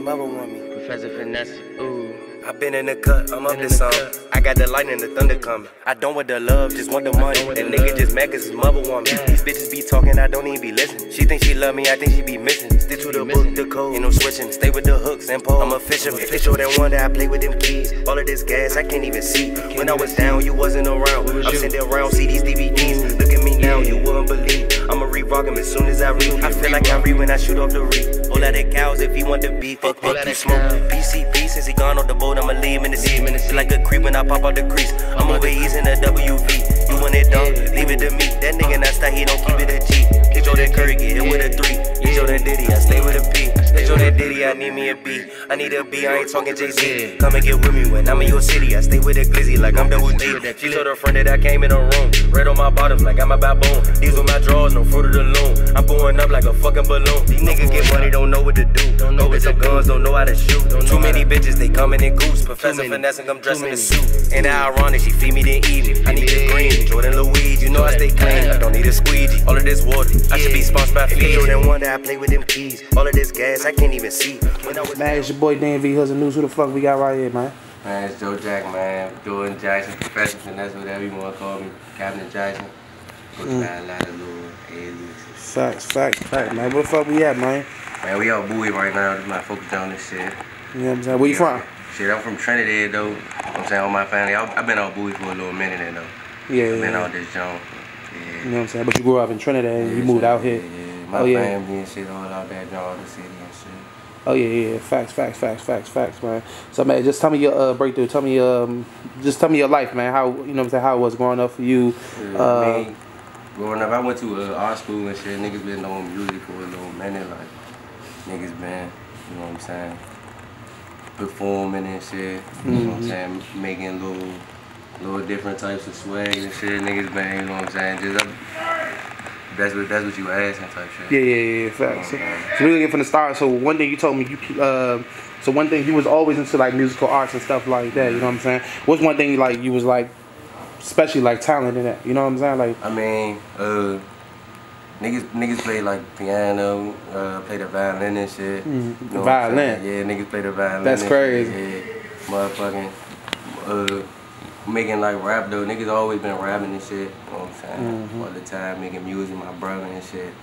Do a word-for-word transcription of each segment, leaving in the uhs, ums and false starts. his mother want me. Professor Finesse, ooh. I been in the cut, I'm up to something. I got the lightning and the thunder coming. I don't want the love, just want the money. That nigga just mad cause his mother want me. These bitches be talking, I don't even be listening. She think she love me, I think she be missing. Stick to the book, the code, ain't no switching. Stay with the hooks and pole, I'm a fisherman. Official that one that I play with them kids. All of this gas, I can't even see. When I was down, you wasn't around. I'm sitting around, see these D V Ds. Look at me now, you wouldn't believe. I'ma re-rock him as soon as I read. I feel like I read when I shoot off the reef. All of the cows if he want the beef. Fuck, fuck, you smoke. P C P since he gone off the boat. I'ma leave him in the seat. Feel like a creep when I pop out the crease. I'm over east in the W V. You want it done? Leave it to me. That nigga not style, he don't keep it a G. Get your that curry, get hit with a three. Get your that Diddy, I stay with a P. Get your that Diddy, I need me a B. I need a B, I ain't talking Jay-Z. Come and get with me when I'm in your city. I stay with a glizzy like I'm double G. She told her friend that I came in a room. Red on my bottoms like I'm a baboon. These with my drawers, no fruit of the loom. I'm blowing up like a fucking balloon. These niggas get money, don't know what to do. Go with some guns, don't know how to shoot. Too many bitches, they coming in. Goose, Professor Finesse, and I'm dressed in a suit. Ain't that ironic? She feed me then eat. I need the green, Jordan Louise. You know I stay clean. I don't need a squeegee. All of this water, I should be sponsored by Fame. Jordan one that I play with them keys. All of this gas, I can't even see. When I was man, it's your boy D M V Hoodz Nd Newz. Who the fuck we got right here, man? Man, it's Jo Jack, man. Jordan Jackson, Professor Finesse, whatever you want to call me. Captain Jackson. Mm. Got a lot of little aliens. Facts, facts, facts, man. Where the fuck we at, man? Man, we all buoy right now. I'm not focused on this shit. You know what I'm saying? Where you yeah. from? Shit, I'm from Trinidad, though. I'm saying, all my family. I, I've been out buoy for a little minute, and, though. Yeah, I've yeah, been yeah. out this joint. Yeah. You know what I'm saying? But you grew up in Trinidad, and yeah, you moved out here. Yeah, yeah. My oh, yeah. family and shit all out there, all the city and shit. Oh, yeah, yeah. Facts, facts, facts, facts, facts, man. So, man, just tell me your uh, breakthrough. Tell me, um, just tell me your life, man. How, you know what I'm saying? How it was growing up for you. Yeah, uh, me, growing up, I went to uh, art school and shit. Niggas been knowing music for a little minute. Like, niggas been, you know what I'm saying? Performing and shit, you know mm-hmm. what I'm saying, making little, little different types of swag and shit, niggas bang, you know what I'm saying, just, that's what, that's what you asking type shit. Yeah, yeah, yeah, facts. You know so really from the start, so one thing you told me, you, uh, so one thing you was always into like musical arts and stuff like that, you know what I'm saying, what's one thing like you was like, especially like talent in that, you know what I'm saying, like. I mean, uh, Niggas, niggas play like piano, uh, play the violin and shit. Mm-hmm. You know violin? Yeah, niggas play the violin. That's crazy. Yeah, motherfucking, uh, making like rap though. Niggas always been rapping and shit. You know what I'm saying? Mm-hmm. All the time, making music, my brother and shit.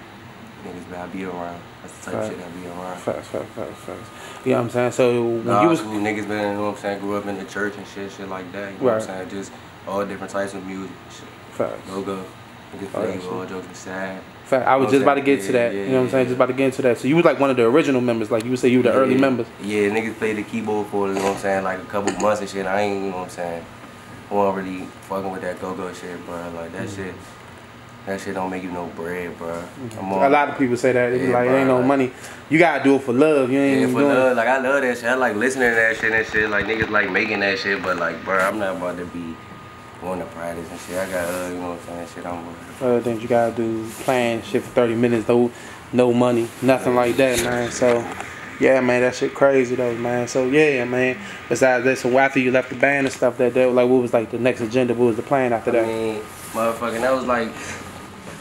Niggas, I be around. That's the type right. of shit I be around. Facts, facts, facts, facts. You know what I'm saying? So, when nah, you was. Cool, niggas been, you know what I'm saying? Grew up in the church and shit, shit like that. You know right. what I'm saying? Just all different types of music and shit. Facts. Go go. Niggas all play all jokes aside. Fact, I was okay, just about to get yeah, to that. Yeah, you know what I'm saying? Yeah. Just about to get into that. So you was like one of the original members. Like you would say you were the yeah, early yeah. members. Yeah, niggas played the keyboard for, you know what I'm saying, like a couple months and shit. I ain't, you know what I'm saying, I wasn't really fucking with that go-go shit, bro. Like that mm-hmm. shit, that shit don't make you no bread, bro. Mm-hmm. I'm on, a lot of people say that. They yeah, be like, it ain't no like, money. You gotta do it for love. You ain't yeah, for doing love. It. Like I love that shit. I like listening to that shit and shit. Like niggas like making that shit, but like, bro, I'm not about to be going to practice and shit. I got uh, you know what I'm saying, shit I'm working. Other things you gotta do, playing shit for thirty minutes, no, no money, nothing yeah. like that, man. So, yeah, man, that shit crazy though, man. So yeah, man. Besides that, so after you left the band and stuff that day, like what was like the next agenda? What was the plan after that? I mean, motherfucking, that was like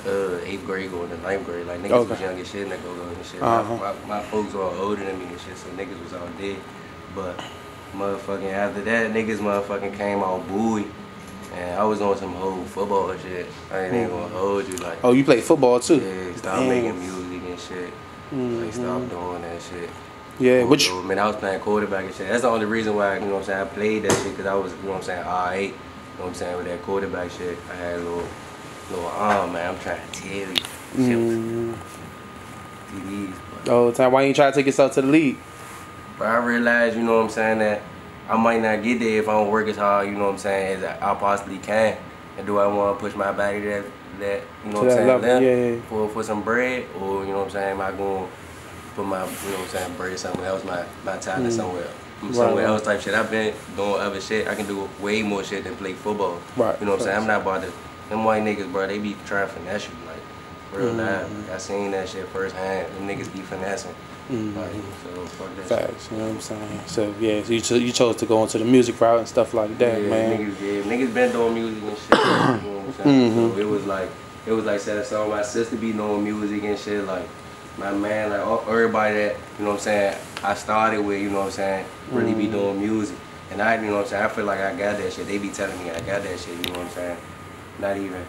uh, eighth grade going to ninth grade. Like niggas okay. was young as shit and they go go and shit. Uh-huh. my, my, my folks were all older than me and shit, so niggas was all dead. But motherfucking after that, niggas motherfucking came out buoy. And I was on some whole football shit. I ain't even gonna hold you like. Oh, you play football too? Yeah, stop Damn. making music and shit. Mm-hmm. Like stop doing that shit. Yeah, oh, which. Man, I was playing quarterback and shit. That's the only reason why, you know what I'm saying, I played that shit because I was, you know what I'm saying, R eight. You know what I'm saying, with that quarterback shit, I had a little, little arm, man. I'm trying to tell you. Shit mm-hmm. was T Vs. The whole time. Why you trying to take yourself to the league? But I realized, you know what I'm saying, that I might not get there if I don't work as hard, you know what I'm saying, as I possibly can. And do I want to push my body that, that you know what I'm saying, yeah, yeah. for for some bread, or you know what I'm saying, am I going to put my, you know what I'm saying, bread somewhere else, my my talent mm. somewhere else, right, somewhere right. else type shit. I've been doing other shit. I can do way more shit than play football. Right. You know what I'm right. saying. I'm not about to. Them white niggas, bro, they be trying to finesse you like real mm. live. Like, I seen that shit firsthand. Them niggas be finessing. Mm-hmm. Like, so fuck that Facts, shit. You know what I'm saying? So yeah, so you, cho you chose to go into the music route and stuff like that, yeah, man. Niggas, yeah, niggas been doing music and shit. You know what I'm saying? Mm-hmm. So it was like, it was like said so my sister be doing music and shit. Like my man, like all, everybody that, you know what I'm saying, I started with, you know what I'm saying, really mm. be doing music. And I, you know what I'm saying, I feel like I got that shit. They be telling me I got that shit, you know what I'm saying? Not even,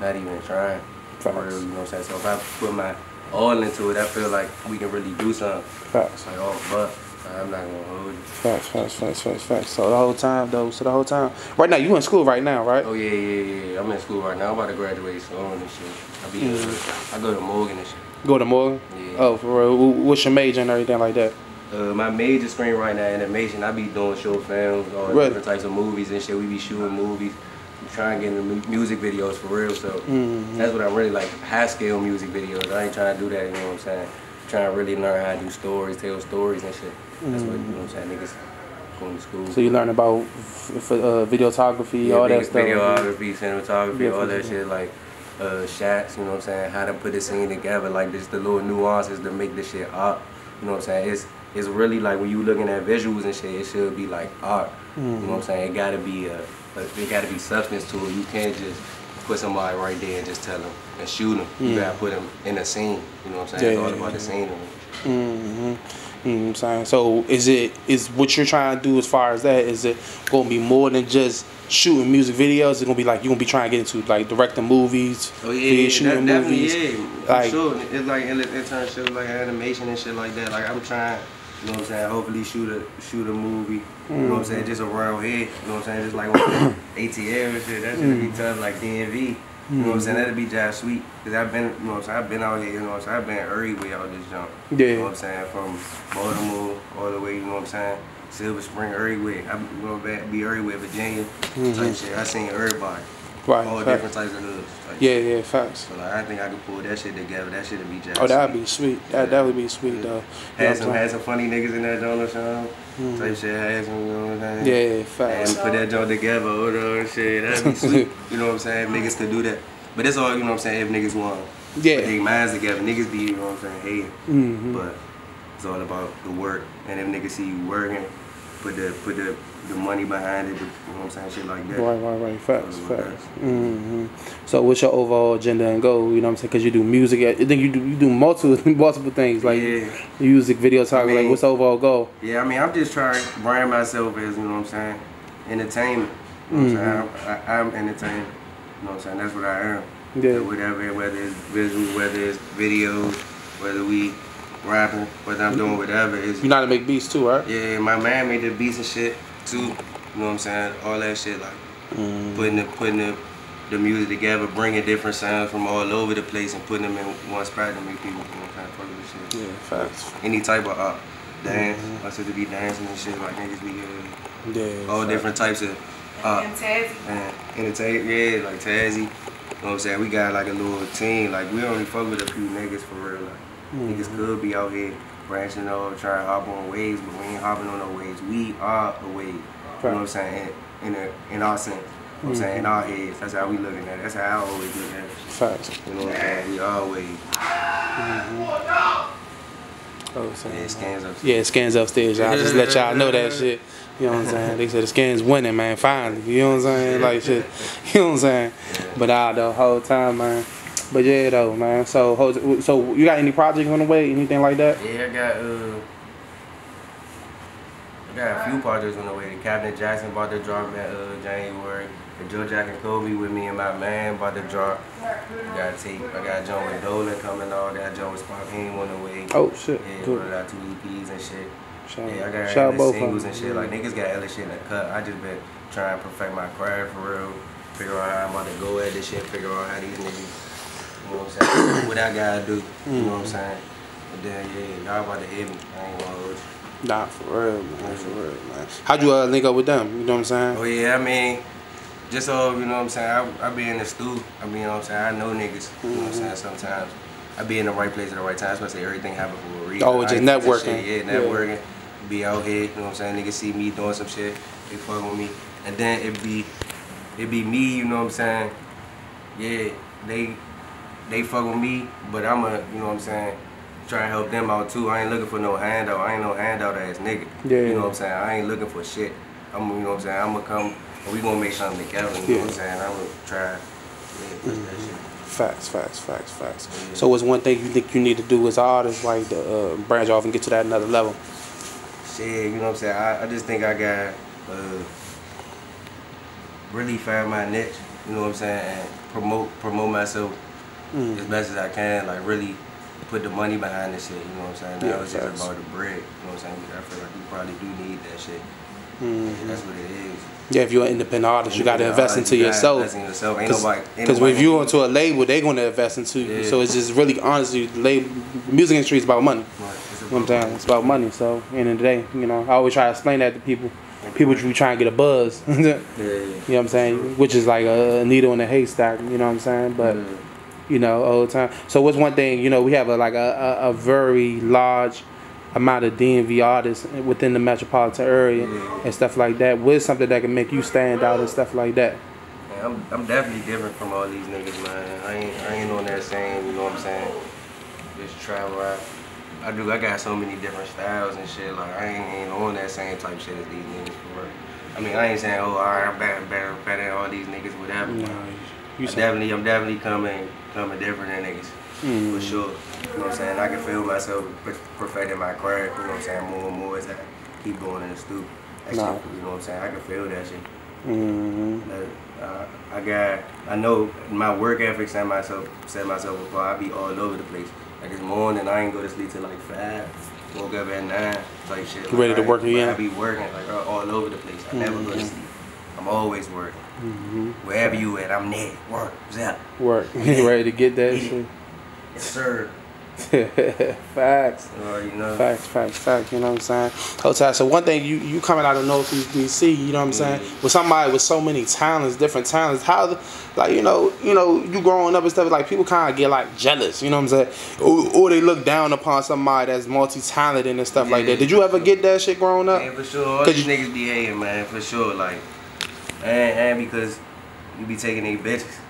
not even trying. For real, you know what I'm saying? So if I put my all into it, I feel like we can really do something. Facts. It's like, oh, but. I'm not gonna hold you. Facts, facts, facts, facts, facts. So the whole time, though, so the whole time. Right now, you in school right now, right? Oh, yeah, yeah, yeah. I'm in school right now. I'm about to graduate soon and shit. I be mm -hmm. I go to Morgan and shit. Go to Morgan? Yeah. Oh, for real. What's your major and everything like that? Uh, my major screen right now, animation. I be doing short films, all really? different types of movies and shit. We be shooting movies. I'm trying to get into music videos for real, so mm -hmm. that's what I really like. High-scale music videos. I ain't trying to do that, you know what I'm saying? I'm trying to really learn how to do stories, tell stories and shit. That's what, you know what I'm saying, niggas going to school. So you learn about f uh, videography, yeah, all that stuff? Videography, cinematography, yeah, all that shit, like uh, shots, you know what I'm saying, how to put the scene together, like just the little nuances to make this shit art, you know what I'm saying? It's it's really like when you looking at visuals and shit, it should be like art, mm-hmm. you know what I'm saying? It gotta be, a, it gotta be substance to it. You can't just put somebody right there and just tell them and shoot them. Yeah. You gotta put them in a scene, you know what I'm saying? Yeah, it's all yeah, about yeah. the scene. Mm-hmm. You know what I'm saying? So is it is what you're trying to do as far as that, is it gonna be more than just shooting music videos? It's gonna be like you're gonna be trying to get into like directing movies, oh, yeah, yeah, shooting that, movies. Definitely, yeah, like, I'm sure. It's like in the intern shit, like animation and shit like that. Like I'm trying, you know what I'm saying, hopefully shoot a shoot a movie. Mm-hmm. You know what I'm saying, just around here. You know what I'm saying? Just like A T L and shit, that's gonna mm-hmm. be tough, like D M V. You know what I'm saying? That'd be job sweet. Cause I've been, you know what I'm saying? I've been out here, you know what I'm saying? I've been everywhere out this jump. Yeah. You know what I'm saying? From Baltimore all the way, you know what I'm saying? Silver Spring, everywhere. I'm going back, be everywhere, Virginia, mm-hmm. type shit. I seen everybody. Right. All facts. Different types of hoods. Like, yeah, yeah, facts. So like, I think I could pull that shit together. That shit would be job. Oh, that'd be sweet. That, that would be sweet, yeah. though. Had some, had some funny niggas in that joint or something. Mm. Type shit, had some, you know what I'm saying? Yeah, facts. And put that joint together, hold on, shit. That'd be sweet. You know what I'm saying? Niggas could do that. But that's all, you know what I'm saying, if niggas want to yeah. put their minds together. Niggas be, you know what I'm saying, hey. Mm-hmm. But it's all about the work. And if niggas see you working, put the, put the, the money behind it, you know what I'm saying, shit like that. Right, right, right, facts, facts. Mm-hmm. So what's your overall agenda and goal, you know what I'm saying, because you do music, I think you do, you do multiple, multiple things, like yeah. music, video talk, I mean, like what's the overall goal? Yeah, I mean, I'm just trying to brand myself as, you know what I'm saying, entertainment, you know what, mm-hmm. what I'm saying, I, I'm entertainment, you know what I'm saying, that's what I am. Yeah. So whatever, whether it's visual, whether it's videos, whether we rapping, whether I'm doing whatever. It's, you know how to make beats too, right? Yeah, my man made the beats and shit. Too, you know what I'm saying? All that shit, like mm. putting the putting the, the music together, bringing different sounds from all over the place and putting them in one spot to make people, you know, kind of fuck with the shit. Yeah, facts. Any type of art, dance. Mm-hmm. I said to be dancing and shit, like niggas be uh, yeah, all facts. Different types of art. And Tazzy. And, and the yeah, like Tazzy. You know what I'm saying? We got like a little team. Like we only fuck with a few niggas for real. Like mm-hmm. niggas could be out here. Branching off, trying to hop on waves, but we ain't hopping on no waves. We are a wave. You know what I'm saying? In, in, a, in our sense. You know what I'm saying? In our heads. That's how we looking at it. That's how I always look at it. Facts. You know what I'm saying? We are a wave. Mm-hmm. Oh, so yeah, it scans upstairs. Yeah, it scans upstairs. I just let y'all know that shit. You know what I'm saying? They said the scan's winning, man, finally. You know what I'm saying? Like shit. You know what I'm saying? But I the whole time, man. But yeah, though, man. So, so you got any projects on the way? Anything like that? Yeah, I got uh, I got a few projects on the way. The Captain Jackson about to drop in uh, January. The Jo Jack and Koby with me and my man about to drop. I got tape. I got John with Dolan coming out. That John with Spontane on the way. Oh shit! Yeah, cool. Got two E Ps and shit. Shout yeah, I got shout other singles and shit. Like niggas got other shit in the cut. I just been trying to perfect my craft for real. Figure out how I'm about to go at this shit. Figure out how these niggas. You know what I'm saying? What I gotta do. You mm. know what I'm saying? But then, yeah, y'all about to hit me. I ain't gonna hold you. Nah, for real, man. For real, man. How'd you uh, link up with them? You know what I'm saying? Oh, yeah, I mean, just so, you know what I'm saying? I, I be in the stew. I mean, you know what I'm saying? I know niggas. Mm-hmm. You know what I'm saying? Sometimes I be in the right place at the right time. So I say everything happen for a reason. Oh, just networking. Shit, yeah, networking. Yeah. Be out here. You know what I'm saying? Niggas see me doing some shit. They fuck with me. And then it be, it be me, you know what I'm saying? Yeah, they... They fuck with me, but I'm a, you know what I'm saying, try and help them out too. I ain't looking for no handout. I ain't no handout ass nigga. Yeah, you know what I'm saying? I ain't looking for shit. I'm, you know what I'm saying? I'm gonna come, and we gonna make something together, you yeah. know what I'm saying? I'm gonna try yeah, push mm-hmm. that shit. Facts, facts, facts, facts. Yeah. So what's one thing you think you need to do as artists, like to uh, branch off and get to that another level? shit, you know what I'm saying? I, I just think I got uh, really find my niche, you know what I'm saying, and promote promote myself mm. as best as I can, like really put the money behind this shit, you know what I'm saying? Now yeah, it's just about the bread, you know what I'm saying? I feel like you probably do need that shit. Mm-hmm. That's what it is. Yeah, if you're an independent artist, independent you got to invest into you yourself. Invest in yourself. Ain't Cause, nobody. Because if you onto a label, they're going to invest into you. Yeah. So it's just really, honestly, label, music industry is about money. Right. It's, about money. it's about money. So at the end of the day, you know, I always try to explain that to people. People who try and get a buzz. yeah, yeah. You know what I'm saying? Sure. Which is like a needle in a haystack. You know what I'm saying? But, yeah. you know, all the time. So what's one thing, you know, we have a, like a, a, a very large amount of D M V artists within the metropolitan area yeah. and stuff like that. What's something that can make you stand out and stuff like that? Yeah, I'm, I'm definitely different from all these niggas, man. I ain't, I ain't on that same, you know what I'm saying, just travel out. I do, I got so many different styles and shit, like I ain't, ain't on that same type shit as these niggas for it. I mean, I ain't saying, oh, all right, I'm better, better, better than all these niggas, whatever. No, you definitely, I'm definitely coming, coming different than niggas. Mm. For sure, you know what I'm saying? I can feel myself perfecting my craft, you know what I'm saying, more and more as I keep going in the stoop. That nah. shit, you know what I'm saying? I can feel that shit. Mm-hmm. But, uh, I got, I know my work ethic set myself, set myself apart. I be all over the place. Like this morning, I ain't go to sleep till like five, woke up at nine, like shit. Like, ready to work again? I be working like all over the place. I mm-hmm. never go to sleep. I'm always working. Mm-hmm. Wherever you at, I'm there. Work, zap. Work. You ready to get that shit? Yes, sir. Facts. Uh, you know. Facts, facts, facts. You know what I'm saying? Hotel. So one thing, you, you coming out of Northeast D C, you know what I'm saying? Mm. With somebody with so many talents, different talents, how, the, like, you know, you know, you growing up and stuff, like, people kind of get, like, jealous, you know what I'm saying? Or, or they look down upon somebody that's multi-talented and stuff yeah, like that. Did you ever sure. get that shit growing up? Yeah, for sure. All these you, niggas be hating, man, for sure. Like, and, and because you be taking their bitches.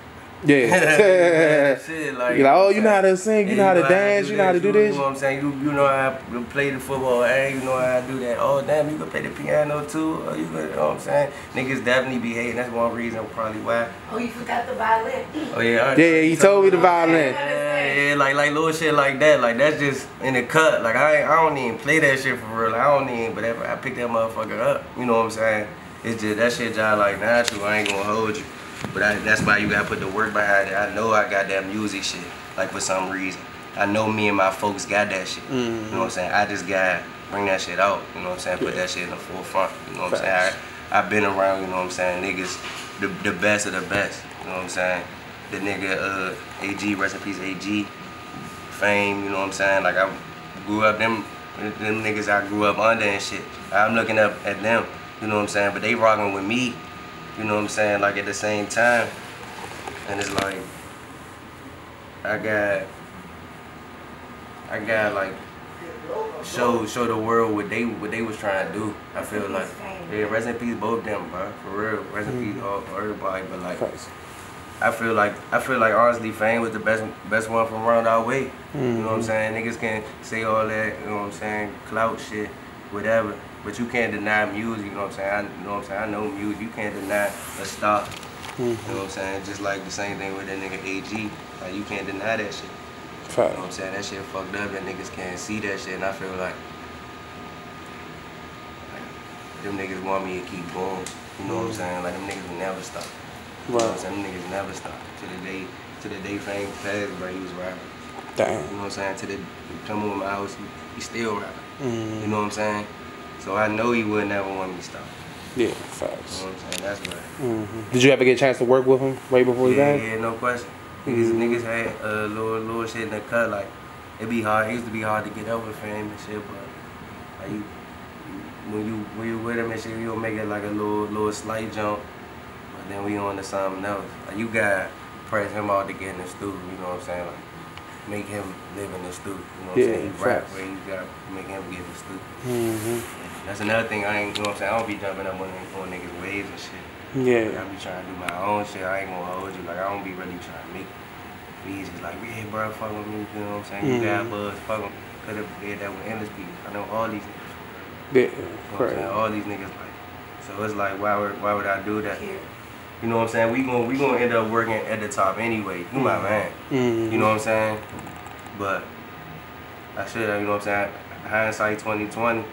Yeah. Shit, like, you're like, oh, you know how to sing, you know how to dance, you know how to do this. You know what I'm saying? You, you know how I play the football, and you know how I do that. Oh, damn, you can play the piano too. Oh, you, could, you know what I'm saying? Niggas definitely be hating. That's one reason probably why. Oh, you forgot the violin. Oh, yeah. Yeah, you told me the violin. Yeah, yeah, like, like little shit like that. Like, that's just in the cut. Like, I, I don't even play that shit for real. Like, I don't even, but I picked that motherfucker up. You know what I'm saying? It's just, that shit just like natural. I ain't gonna hold you. But I, that's why you gotta put the work behind it. I know I got that music shit, like for some reason. I know me and my folks got that shit. Mm-hmm. You know what I'm saying? I just gotta bring that shit out. You know what I'm saying? Yeah. Put that shit in the forefront. You know what Facts. I'm saying? I, I've been around, you know what I'm saying? Niggas, the, the best of the best. You know what I'm saying? The nigga, uh, A G, rest in peace, A G, Fame, you know what I'm saying? Like I grew up, them, them niggas I grew up under and shit. I'm looking up at them, you know what I'm saying? But they rocking with me. You know what I'm saying? Like at the same time, and it's like I got, I got like show show the world what they what they was trying to do. I feel like yeah, rest in peace both them, bro. For real, rest in mm-hmm. peace all everybody. But like, I feel like I feel like honestly, Fame was the best best one from around our way. Mm-hmm. You know what I'm saying? Niggas can say all that. You know what I'm saying? Clout shit, whatever. But you can't deny music, you know what I'm saying? I, you know what I'm saying? I know music, you can't deny a star. Mm-hmm. You know what I'm saying? Just like the same thing with that nigga A G. Like, you can't deny that shit. Right. You know what I'm saying? That shit fucked up and niggas can't see that shit. And I feel like, like them niggas want me to keep going. You know mm-hmm. what I'm saying? Like, them niggas will never stop. You right. know what I'm saying? Them niggas never stop. To the day, to the day Fame passed, bro, he was rapping. Damn. You know what I'm saying? To the, come on my house, he, he still rapping. Mm-hmm. You know what I'm saying? So I know he would never want me to stop. Yeah, facts. You know what I'm saying? That's right. Mm-hmm. Did you ever get a chance to work with him right before he yeah, died? Yeah, no question. Niggas, mm-hmm. niggas had a uh, little, little shit in the cut. Like, it be hard. It used to be hard to get over Fame and shit, but like, you, when you when you with him and shit, you'll make it like a little little slight jump, but then we on to something else. Like, you gotta press him out to get in the studio. You know what I'm saying? Like, make him live in the studio. You know what yeah, I'm saying? He rap where you gotta make him get in the studio. Mm-hmm. That's another thing, I ain't, you know what I'm saying, I don't be jumping up on, on niggas' waves and shit. Yeah. Like, I be trying to do my own shit, I ain't gonna hold you, like, I don't be really trying to make it be just like, yeah, bro, fuck with me, you know what I'm saying, mm-hmm. you got buzz, fuck with me. Could've did that with endless people, I know all these niggas. Yeah, you know what I'm saying? All these niggas, like, so it's like, why would, why would I do that? Yeah. You know what I'm saying, we gonna, we gonna end up working at the top anyway, you mm-hmm. my man, mm-hmm. you know what I'm saying, but I should have, you know what I'm saying, hindsight twenty twenty.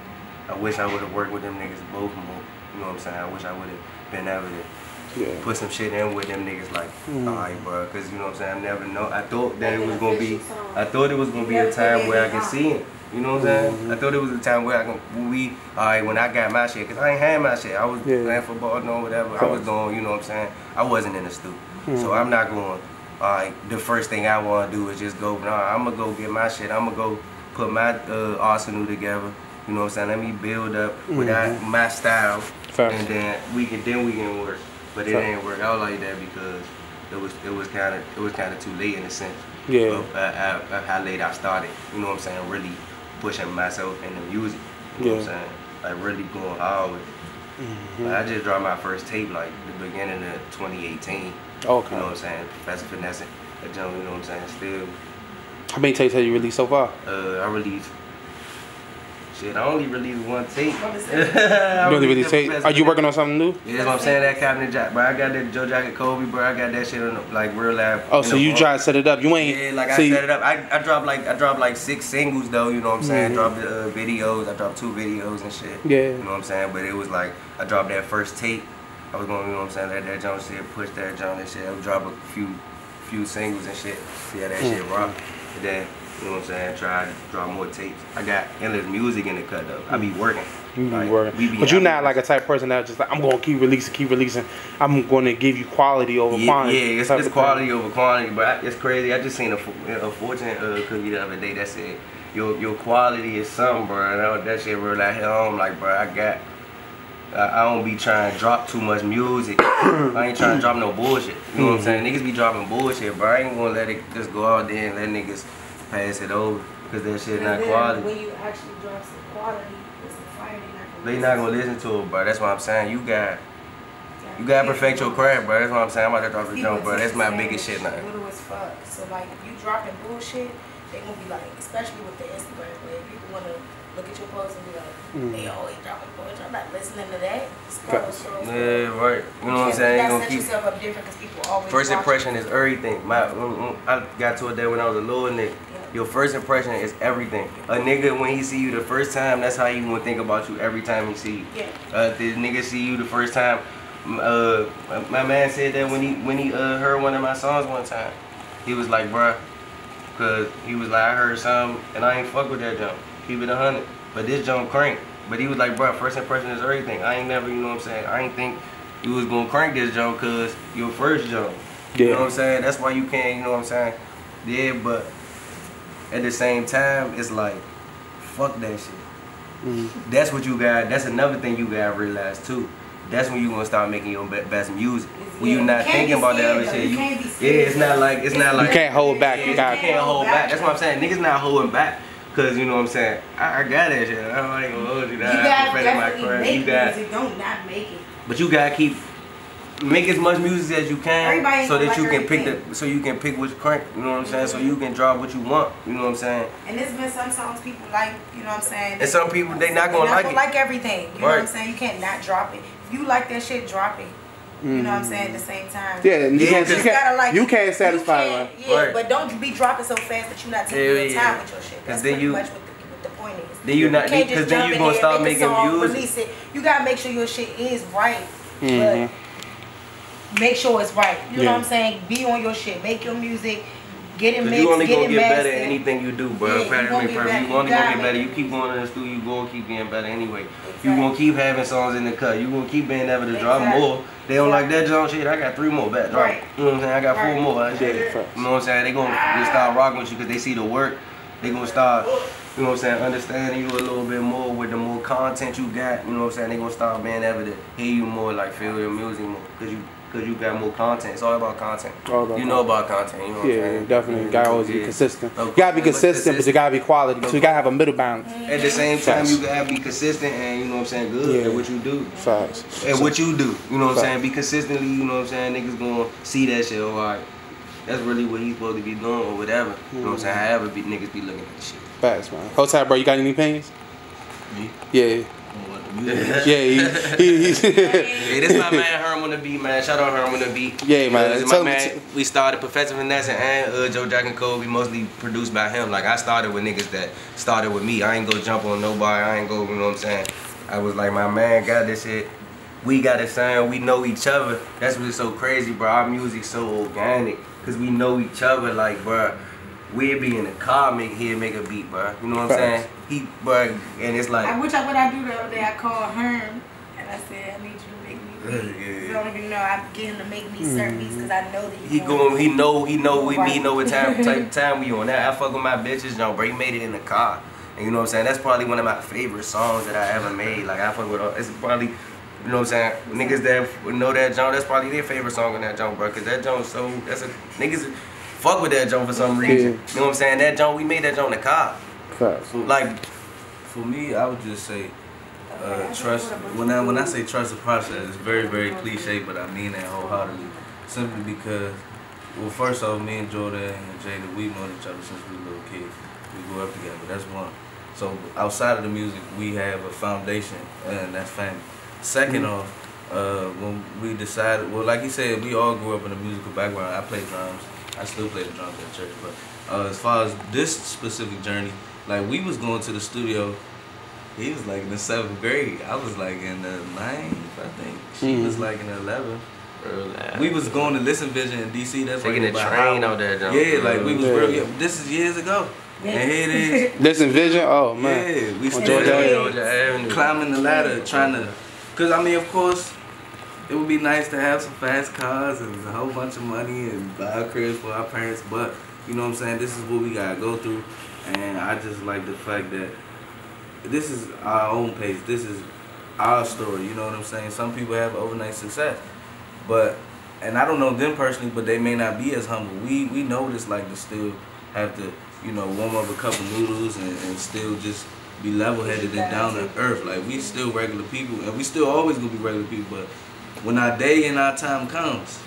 I wish I would have worked with them niggas both more. You know what I'm saying? I wish I would have been able to yeah. put some shit in with them niggas like, mm. all right, bro, because you know what I'm saying? I never know. I thought that it was going to be, I thought it was going to be a time where I can see him. You know what I'm saying? Mm-hmm. I thought it was a time where I can, we, all right, when I got my shit, because I ain't had my shit. I was yeah. playing football, doing whatever. I was doing, you know what I'm saying? I wasn't in the stoop. Mm-hmm. So I'm not going, all right, the first thing I want to do is just go, nah, I'm going to go get my shit. I'm going to go put my uh, arsenal together. You know what I'm saying? Let me build up without mm-hmm. my style. Fair. And then we can, then we can work. But it Fair. Didn't work out like that because it was, it was kind of, it was kind of too late in a sense. Yeah. Of, uh, of how late I started. You know what I'm saying? Really pushing myself in the music, you know yeah. what I'm saying? Like really going hard with it. Mm-hmm. Like I just dropped my first tape like the beginning of twenty eighteen. Okay. You know what I'm saying? Professor Finesse, that gentleman, you know what I'm saying? Still. How many tapes have you released so far? Uh, I released, shit, I only released one tape. You only released tape? Are you working on something new? Yeah, that's what I'm saying, that Captain Jack, bro. I got that Jo Jack and Koby, bro. I got that shit on the, like real live. Oh, so you try to set it up? You ain't? Yeah, like I set it up. I, I dropped like I dropped like six singles though. You know what I'm saying? Mm-hmm. I dropped uh, videos. I dropped two videos and shit. Yeah. You know what I'm saying? But it was like I dropped that first tape. I was going, you know what I'm saying? Let that Jones shit push that Jones and shit. I would drop a few, few singles and shit. See how that mm-hmm. shit rock. And then. You know what I'm saying? Try to draw more tapes. I got endless music in the cut though. I be working. You be like, working. Be but you're not like a type of person that's just like, I'm gonna keep releasing, keep releasing. I'm gonna give you quality over yeah, quantity. Yeah, it's, it's quality thing. over quantity, but I, it's crazy. I just seen a, a Fortune uh, cookie the other day that said, your your quality is something, bro. And I, that shit really like hit home. Like, bro, I got, I, I don't be trying to drop too much music. I ain't trying to drop no bullshit. You know what I'm saying? Niggas be dropping bullshit, bro. I ain't gonna let it just go out there and let niggas pass it over because that shit and not then quality. When you actually drop some quality, it's the fire. They not gonna listen to it, bro. That's what I'm saying. You got, you gotta perfect your craft, bro. That's what I'm saying. I'm about to drop the jump, bro. That's my biggest shit now. Little as fuck. So like, if you dropping bullshit, they gonna be like, especially with the Instagram, where people wanna look at your posts and be like, they always dropping bullshit. I'm not listening to that. Yeah, right. You know what I'm saying? You gonna keep yourself up different because people always. First impression is everything. My, I got to a day when I was a little nigga. Your first impression is everything. A nigga, when he see you the first time, that's how he gonna think about you every time he see you. Yeah. Uh, the nigga see you the first time. Uh, my man said that when he when he uh, heard one of my songs one time, he was like, bruh, cause he was like, I heard something and I ain't fuck with that jump. Keep it a hundred, but this jump crank. But he was like, bruh, first impression is everything. I ain't never, you know what I'm saying? I ain't think you was gonna crank this jump cause your first jump. Yeah. You know what I'm saying? That's why you can't. You know what I'm saying? Yeah, but. At the same time, it's like, fuck that shit. Mm-hmm. That's what you got. That's another thing you gotta realize too. That's when you gonna start making your best music. Yeah. When you're not you thinking about that other though. shit. You, you yeah, it's not like it's not like you can't hold back. Yeah, you, gotta, you can't hold back. That's what I'm saying. Niggas not holding back. Cause you know what I'm saying. I, I got that shit. I ain't gonna hold you down. You gotta definitely my make you got, music. Don't not make it. But you gotta keep. Make as much music as you can, Everybody so that you like can pick thing. the, so you can pick which crank. You know what I'm saying? Mm-hmm. So you can draw what you want. You know what I'm saying? And there's been some songs people like. You know what I'm saying? And they, some people they not gonna like it. Like everything. You right. know what I'm saying? You can't not drop it. If you like that shit, drop it. Mm-hmm. You know what I'm saying? At the same time. Yeah, you, yeah, just you gotta like. You can't satisfy. You can't, yeah, right. but don't be dropping so fast that you're not taking yeah, your time yeah. with your shit. That's pretty you, much what the, what the point is. Then you're not. Because you then you gonna start making music. Release it. You gotta make sure your shit is right. But make sure it's right. You yeah. know what I'm saying? Be on your shit. Make your music. Get it mixed. You only get gonna it get better at anything you do, bro. Yeah, you gonna get better. You, you only gonna get better. You keep going in the studio. You gonna keep getting better anyway. Exactly. You gonna keep having songs in the cut. You gonna keep being able to exactly. drop more. They don't exactly. like that John shit. I got three more back. Right. You know what I'm saying? I got right. four more. Right. You know what I'm saying? They gonna ah. start rocking with you because they see the work. They gonna start. You know what I'm saying? Understanding you a little bit more with the more content you got. You know what I'm saying? They gonna start being able to hear you more, like feel your music more, cause you. Cause you got more content. It's all about content. All about you know content. about content. You know what yeah, I'm saying? definitely. You gotta always be consistent. You gotta be consistent, but you gotta be quality. So you gotta have a middle bound. At the same time, you gotta be consistent and you know what I'm saying, good yeah. at what you do. Facts. At so, what you do. You know what I'm saying? Be consistently. You know what I'm saying? Niggas gonna see that shit. All right. That's really what he's supposed to be doing or whatever. Mm-hmm. You know what I'm saying? However, be niggas be looking at the shit. Facts, man. Hold tight, bro. You got any opinions? Yeah. Yeah. Yeah, he, he, he's hey, this my man Herm on the beat, man. Shout out Herm on the beat. Yeah, man. This is my man. We started Professor Finesse and uh, Jo Jack and Koby, mostly produced by him. Like I started with niggas that started with me. I ain't go jump on nobody. I ain't go, you know what I'm saying? I was like, my man got this shit. We got it signed. We know each other. That's what's so crazy, bro. Our music's so organic because we know each other. Like, bro, we'd be in the car, make here make a beat, bro. You know what I'm saying? He, bro, and it's like. I wish I what I do the other day. I called Herm and I said, I need you to make me beats. Yeah. You don't even know. I get him to make me certain beats because I know that he going. He know. He know we right. He know what time type time we on. Now I fuck with my bitches, no, bro. He made it in the car, and you know what I'm saying? That's probably one of my favorite songs that I ever made. Like I fuck with. All, it's probably. You know what I'm saying? Niggas that know that joint, that's probably their favorite song in that joint, bro. Cause that joint so that's a niggas fuck with that joint for some reason. Yeah. You know what I'm saying? That joint we made that joint in the car. So, like for me, I would just say uh, trust. When I when I say trust the process, it's very very cliche, but I mean that wholeheartedly. Simply because, well, first off, me and Jordan and Jada, we've known each other since we were little kids. We grew up together. That's one. So outside of the music, we have a foundation, and that's family. Second mm-hmm. off, uh, when we decided, well, like you said, we all grew up in a musical background. I played drums. I still play the drums at church. But uh, as far as this specific journey, like we was going to the studio. He was like in the seventh grade. I was like in the ninth, I think. She mm-hmm. was like in the eleventh. Nah, we was going to Listen Vision in D C. That's taking like the train out there. John. Yeah, like we was yeah. real. Yeah, this is years ago. Yeah. And here it is. Listen Vision. Oh man. Yeah, we still climbing the ladder, trying to. Cause I mean, of course, it would be nice to have some fast cars and a whole bunch of money and buy a crib for our parents, but you know what I'm saying? This is what we gotta go through, and I just like the fact that this is our own pace. This is our story. You know what I'm saying? Some people have overnight success, but and I don't know them personally, but they may not be as humble. We we know this like to still have to you know warm up a couple noodles and, and still just. Be level-headed and down to earth. Like, we still regular people, and we still always gonna be regular people, but when our day and our time comes.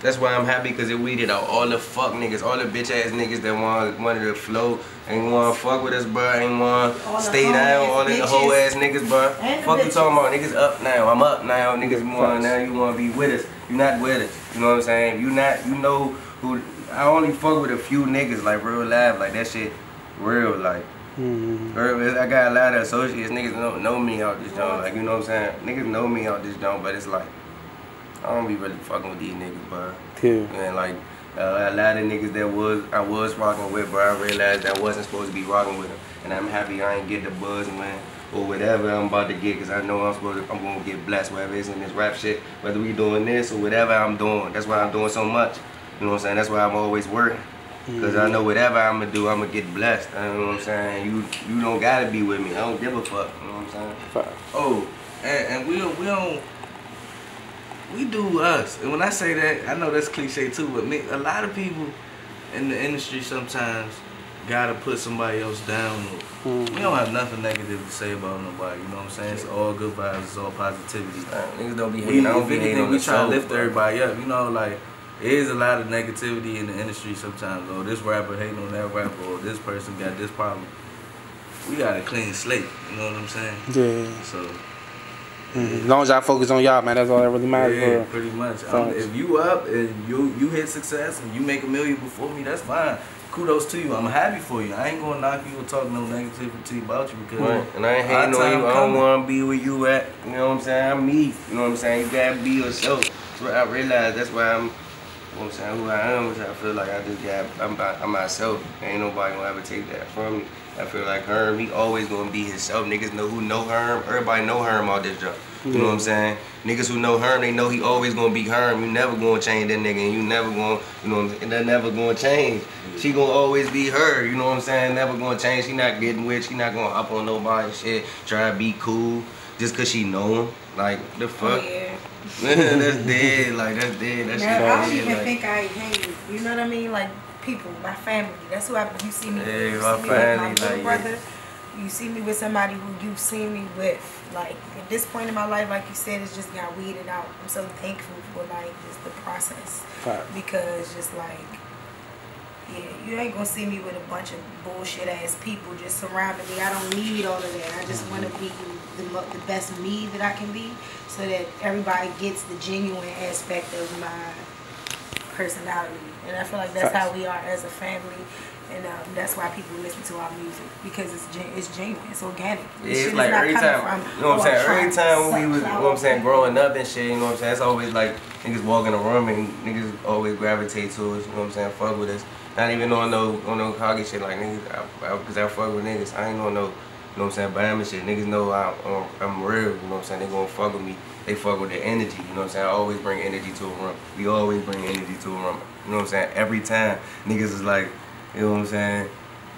That's why I'm happy, because it weeded out all the fuck niggas, all the bitch-ass niggas that want, wanted to float, ain't wanna fuck with us, bruh, ain't wanna stay down, all the whole-ass niggas, bruh. Fuck you talking about, niggas up now, I'm up now, niggas more now, you wanna be with us, you not with us, you know what I'm saying? You not, you know who, I only fuck with a few niggas, like, real life, like, that shit real, like. Mm-hmm. I got a lot of associates, niggas don't know me out this joint, like you know what I'm saying? Niggas know me out this joint, but it's like, I don't be really fucking with these niggas, bro. Yeah. And like, uh, a lot of niggas that was I was rocking with, bro, I realized I wasn't supposed to be rocking with them. And I'm happy I ain't get the buzz, man, or whatever I'm about to get, because I know I'm supposed to, I'm going to get blessed, whatever it's in this rap shit, whether we doing this or whatever I'm doing. That's why I'm doing so much, you know what I'm saying? That's why I'm always working. Cause I know whatever I'm gonna do, I'm gonna get blessed. You know what I'm saying? You you don't gotta be with me. I don't give a fuck. You know what I'm saying? Fuck. Oh, and, and we don't, we don't we do us. And when I say that, I know that's cliche too. But me, a lot of people in the industry sometimes gotta put somebody else down. We don't have nothing negative to say about nobody. You know what I'm saying? It's all good vibes. It's all positivity. Niggas don't be hating. If anything, we try to lift everybody up. You know, like. There is a lot of negativity in the industry sometimes. Oh, this rapper hating on that rapper, or this person got this problem. We got a clean slate, you know what I'm saying? Yeah. So. Mm-hmm. As long as y'all focus on y'all, man, that's all that really matters. Yeah, bro. Pretty much. Um, if you up and you you hit success and you make a million before me, that's fine. Kudos to you. I'm happy for you. I ain't gonna knock you or talk no negativity about you because right. and I ain't hating on you. I don't wanna be where you at. You know what I'm saying? I'm me. You know what I'm saying? You gotta be yourself. That's what I realized. That's why I'm. You know what I'm saying? Who I am, which I feel like I just got, I'm, I'm myself. Ain't nobody gonna ever take that from me. I feel like Herm, he always gonna be himself. Niggas know who know Herm. Everybody know Herm all this job. You mm. know what I'm saying? Niggas who know Herm, they know he always gonna be Herm. You never gonna change that nigga, and you never gonna, you know what I'm saying? And that never gonna change. She gonna always be her, you know what I'm saying? Never gonna change. She not getting with, she not gonna hop on nobody shit, try to be cool, just cause she know him. Like, the fuck? Oh, yeah. That's dead, like that's dead. That's now, I don't even like, think I hate you. You know what I mean? Like people, my family. That's who I. You see me. Hey, you my see me family, with my little like, brother. You see me with somebody who you see me with. Like at this point in my life, like you said, it's just got weeded out. I'm so thankful for like just the process right. because just like Yeah, you ain't gonna see me with a bunch of bullshit ass people just surrounding me. I don't need all of that. I just want to be the, the best me that I can be, so that everybody gets the genuine aspect of my personality. And I feel like that's how we are as a family, and um, that's why people listen to our music, because it's gen it's genuine, it's organic. Yeah, this it's like every time, you know what I'm saying? Every time we was, you know what I'm saying, growing up and shit, you know what I'm saying? It's always like niggas walk in a room and niggas always gravitate to us, you know what I'm saying? Fuck with us. Not even on no on no cocky shit like niggas, because I, I, I fuck with niggas. I ain't on no, you know what I'm saying, bam and shit. Niggas know I, I'm real, you know what I'm saying? They gonna fuck with me. They fuck with their energy, you know what I'm saying? I always bring energy to a room. We always bring energy to a room, you know what I'm saying? Every time, niggas is like, you know what I'm saying?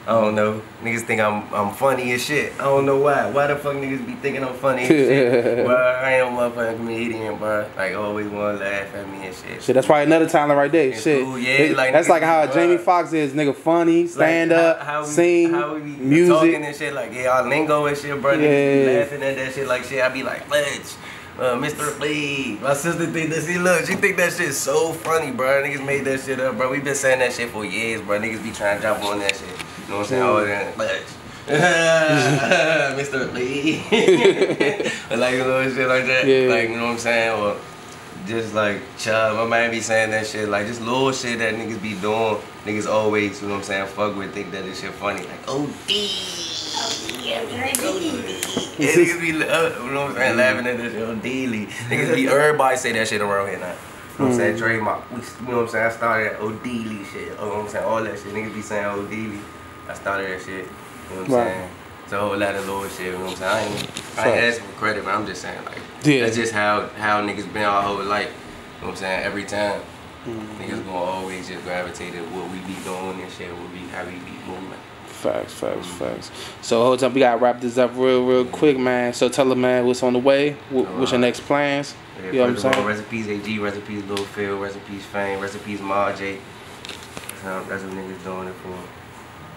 I don't know. Niggas think I'm I'm funny as shit. I don't know why. Why the fuck niggas be thinking I'm funny as shit? Bro, I ain't a motherfucking comedian, bro. Like, always want to laugh at me and shit. Shit, that's probably another talent right there. It's shit. Cool, yeah, like, that's niggas, like how bro. Jamie Foxx is, nigga, funny, stand like, up, how, how we, sing, how we be music. Talking and shit, like, yeah, our lingo and shit, bro. Yeah. Niggas be laughing at that shit like shit. I be like, bitch. Uh, Mister Lee, my sister think that she look, she think that shit's so funny, bro. Niggas made that shit up, bro. We been saying that shit for years, bro. Niggas be trying to jump on that shit. You know what I'm saying? All that, but Mister Lee, like you know shit like that. Yeah. Like you know what I'm saying? Or just like chub, my man be saying that shit. Like just little shit that niggas be doing. Niggas always, you know what I'm saying? Fuck with, think that this shit funny. Like O D. Yeah, niggas be, you know what I'm saying, laughing at this shit daily. Niggas be, everybody say that shit around here now. You know what I'm saying, trademark. You know what I'm saying, I started that O'Dealy shit. You know what I'm saying, all that shit. Niggas be saying O'Dealy. I started that shit. You know what I'm right. saying. It's a whole lot of little shit. You know what I'm saying. I ain't, I ain't asking for credit, but I'm just saying like yeah. that's just how how niggas been our whole life. You know what I'm saying, every time. Mm-hmm. Niggas gonna always just gravitate to what we be doing and shit. What we how we be moving. Facts, facts, facts. So hold up, we gotta wrap this up real, real quick, man. So tell them, man, what's on the way? What, what's your next plans? Yeah, you know what I'm saying? Recipes A G, recipes Lil Phil, recipes Fame, recipes Ma J. Um, that's what niggas doing it for.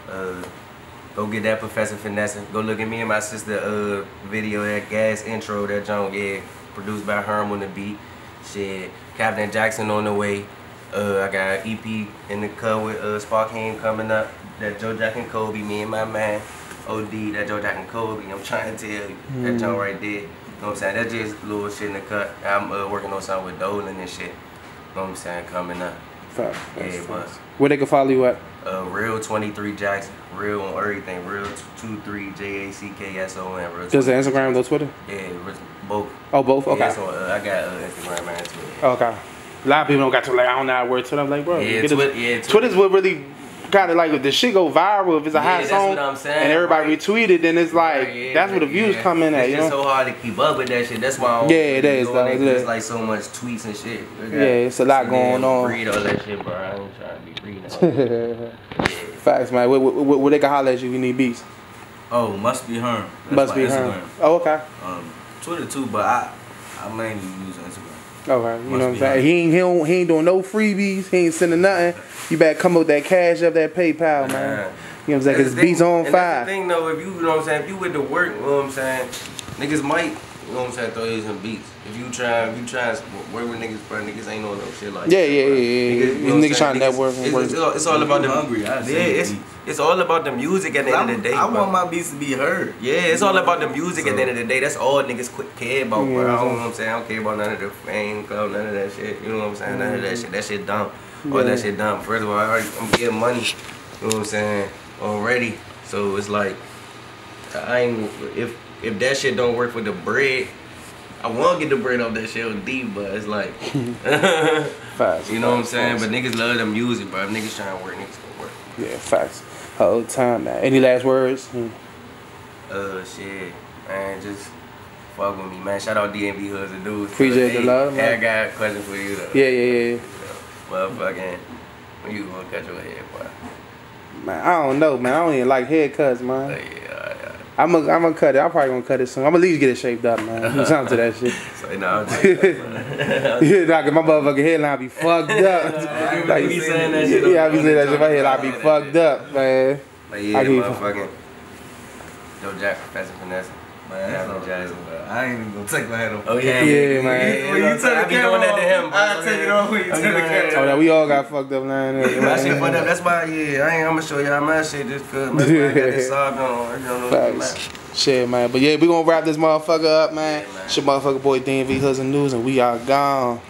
Uh, go get that Professor Finesse. Go look at me and my sister uh, video, that gas intro, that junk, yeah. Produced by Herm on the beat. Shit, Captain Jackson on the way. Uh, I got an E P in the cut with uh, Sparkheim coming up. That Jo Jack and Koby, me and my man, O D, that Jo Jack and Koby, I'm trying to tell you, mm. that joint right there, you know what I'm saying, that's just little shit in the cut. I'm uh, working on something with Dolan and shit, you know what I'm saying, coming up. Fuck. Yeah, but. Where they can follow you at? Uh, Real twenty-three Jackson, Real on everything, Real twenty-three, J A C K S O N, Real twenty-three. Does the Instagram go Twitter? Yeah, both. Oh, both? Okay. Yeah, so, uh, I got uh, Instagram, man, Twitter. Yeah. Okay. A lot of people don't got to, like, I don't know how to work Twitter, I'm like, bro. Yeah, Twitter, yeah, Twitter's what really... Kind of like if the shit go viral, if it's a yeah, hot song what I'm saying, and everybody right. retweeted, then it's like right, yeah, that's where the views yeah. come in at. It's you just know? So hard to keep up with that shit. That's why I'm yeah, it is. Like, there's like so much tweets and shit. Got, yeah, it's a lot going on. Read all that shit, bro. I ain't trying to be reading. yeah. Facts, man. Where, where, where they can holler at you if you need beats? Oh, must be Herm. That's must be Herm. Instagram. Oh, okay. Um, Twitter too, but I I mainly use Instagram. Okay, you know what I'm saying? He ain't, he, don't, he ain't doing no freebies. He ain't sending nothing. You better come up with that cash up, that PayPal, man. You know what I'm saying? Because beats on fire. That's the thing, though. If you, you know what I'm saying? If you with the work, you know what I'm saying? Niggas might, you know what I'm saying, throw you some beats. If you try, if you try to work with niggas, bro, niggas ain't on no shit like that. Yeah, yeah, yeah, yeah. Niggas, you know niggas trying to network and work. It's, it's, all, it's all about the hungry. Yeah, it's, it's all about the music at the end of the day, I bro. want my beats to be heard. Yeah, it's all about the music so. At the end of the day. That's all niggas quick care about, bro. Yeah, I don't know what I'm saying. I don't care about none of the fame club, none of that shit. You know what I'm saying? None of that shit. That shit dumb. All yeah. that shit dumb. First of all, I already, I'm getting money. You know what I'm saying? Already. So it's like, I ain't, if, if that shit don't work with the bread, I want to get the bread off that shit on D, but it's like, facts, you know what I'm saying? Facts. But niggas love the music, bro. If niggas trying to work, niggas gonna work. Yeah, facts. Whole time, man. Any last words? Hmm. Uh, shit, man, just fuck with me, man. Shout out D M V Hoodz Nd Newz. Appreciate the love, man. I got a question for you, though. Yeah, yeah, yeah. You know, motherfucking, when you gonna cut your hair, boy? Man, I don't know, man. I don't even like haircuts, man. But yeah. I'm gonna I'm cut it. I'm probably gonna cut it soon. I'm gonna at least get it shaped up, man. I'm down to that shit. So, nah, I'm yeah, nah, cause my motherfucking headline be fucked up. I like, be saying that shit. Yeah, I be saying that shit. My headline be fucked up, man. But yeah, I motherfucking Jo Jack, Professor Finesse. Man, Captain Jackson, bro. I ain't even gonna take my head off. Oh yeah, yeah, man. When you took the camera off, I take it off when you took the camera. Oh yeah, we all got fucked up lying there. My shit fucked up. That's why, yeah, I ain't. I'ma show y'all my shit just cause my shit got this sob on. You know what I'm saying? Shit, man. But yeah, we gonna wrap this motherfucker up, man. It's your motherfucker boy D M V Hoodz and Newz, and we are gone.